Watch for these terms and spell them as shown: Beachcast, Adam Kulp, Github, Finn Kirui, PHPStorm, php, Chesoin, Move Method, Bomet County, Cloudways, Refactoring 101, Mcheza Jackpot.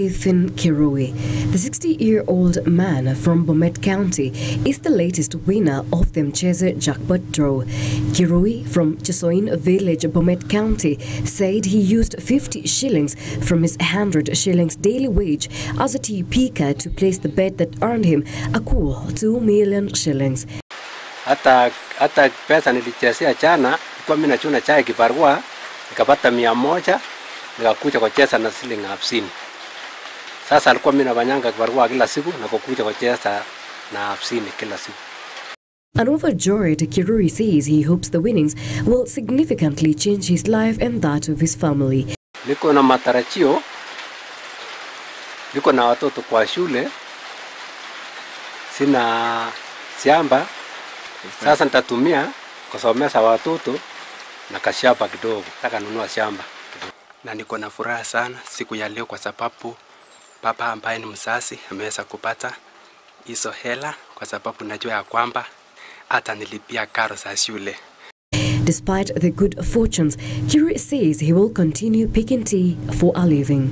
Deputy Finn Kirui. The 60-year-old man from Bomet County is the latest winner of the Mcheza Jackpot draw. Kirui from Chesoin village, Bomet County, said he used 50 shillings from his 100 shillings daily wage as a tea picker to place the bet that earned him a cool 2 million shillings. Hata pesa nilichezea jana kwa mimi nachuna chai kibarua nikapata 100 nikakuja kucheza na shilingi 50. Sasa alikuwa mimi na banyanga kibarua kila siku na kukuja kucheza na 50 kila siku. An overjoyed Kirui says he hopes the winnings will significantly change his life and that of his family. Niko na matarajio, niko na watoto kwa shule, sina siamba. Sasa nitatumia kusomesha watoto na kashamba kidogo. Nataka nunua shamba. Na niko na furaha sana siku ya leo kwa sababu papa ambaye ni msasi ameweza kupata hizo hela kwa sababu najua ya kwamba atanilipia karo za shule. Despite the good fortunes, Kirui says he will continue picking tea for a living.